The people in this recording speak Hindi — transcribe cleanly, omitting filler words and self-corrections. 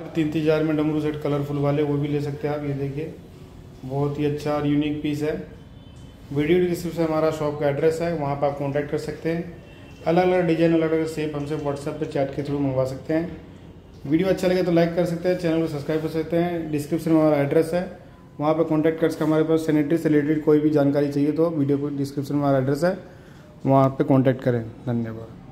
30,000 में डमरू सेट कलरफुल वाले वो भी ले सकते हैं आप। ये देखिए बहुत ही अच्छा और यूनिक पीस है। वीडियो डिस्क्रिप्शन में हमारा शॉप का एड्रेस है, वहाँ पर आप कॉन्टैक्ट कर सकते हैं। अलग अलग डिज़ाइन अलग अलग शेप हमसे व्हाट्सएप पे चैट के थ्रू मंगवा सकते हैं। वीडियो अच्छा लगे तो लाइक कर सकते हैं, चैनल को सब्सक्राइब कर सकते हैं। डिस्क्रिप्शन में हमारा एड्रेस है, वहाँ पर कॉन्टैक्ट कर सकते हैं। हमारे पास सैनिटरी से रिलेटेड कोई भी जानकारी चाहिए तो वीडियो को डिस्क्रिप्शन में हमारा एड्रेस है, वहाँ पर कॉन्टैक्ट करें। धन्यवाद।